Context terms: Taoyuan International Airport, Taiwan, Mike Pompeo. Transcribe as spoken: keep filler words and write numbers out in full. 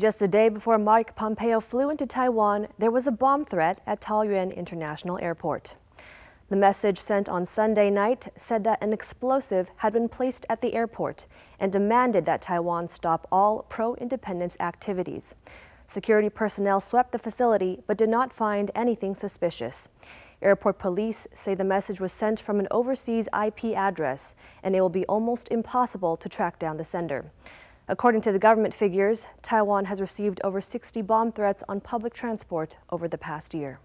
Just a day before Mike Pompeo flew into Taiwan, there was a bomb threat at Taoyuan International Airport. The message sent on Sunday night said that an explosive had been placed at the airport and demanded that Taiwan stop all pro-independence activities. Security personnel swept the facility but did not find anything suspicious. Airport police say the message was sent from an overseas I P address, and it will be almost impossible to track down the sender. According to the government figures, Taiwan has received over sixty bomb threats on public transport over the past year.